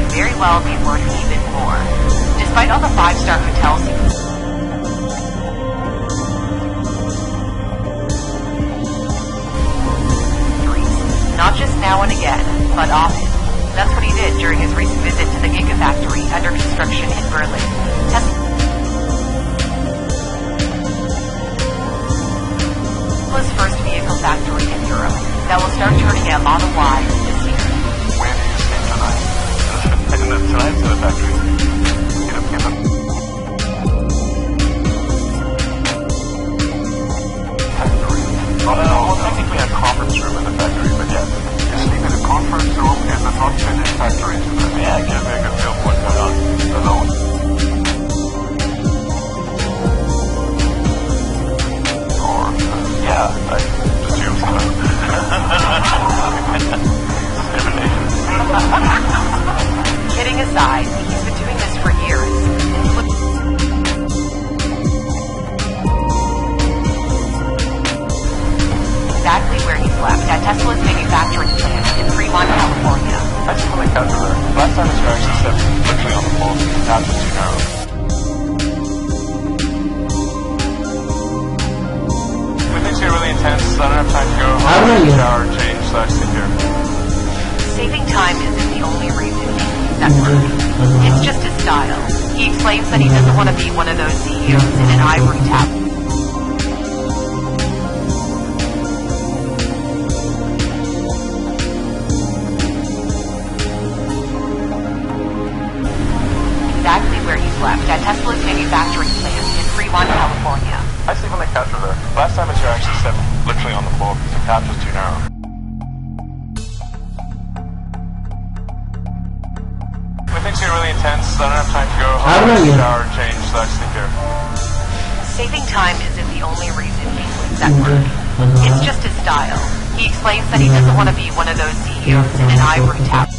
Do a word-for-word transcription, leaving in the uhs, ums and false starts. could very well be worth even more, despite all the five-star hotels you can. Not just now and again, but often. That's what he did during his recent visit to the Gigafactory under construction in Berlin. Tesla Tesla's first vehicle factory in Europe that will start turning out Model Y this year. Where do you stay tonight? I don't know, tonight to the factory. Get up, get up. Factory. Well, no, well, technically a conference room in the factory, but yeah. You sleep in a conference room in the not finished factory. Yeah, get a good feel for what's going on alone. Kidding aside, he's been doing this for years. Exactly where he's left at Tesla's manufacturing plant in Fremont, California. I just want to cut through there. Last time his reaction steps literally on the floor, the path was too narrow. Really intense, I don't have time to go home, shower, change, slash, sit here. Saving time isn't the only reason that's working. It's just his style. He explains that he doesn't want to be one of those C E Os in an ivory tower. Exactly where he's left at Tesla's manufacturing plant in Fremont, California. I sleep on the couch over there. Last time I was here, I actually slept literally on the floor because the couch was too narrow. When things get really intense, I don't have time to go home, shower, change, slash, sleep here. Saving time isn't the only reason he sleeps that work. It's just his style. He explains that he doesn't want to be one of those C E Os in an ivory tower.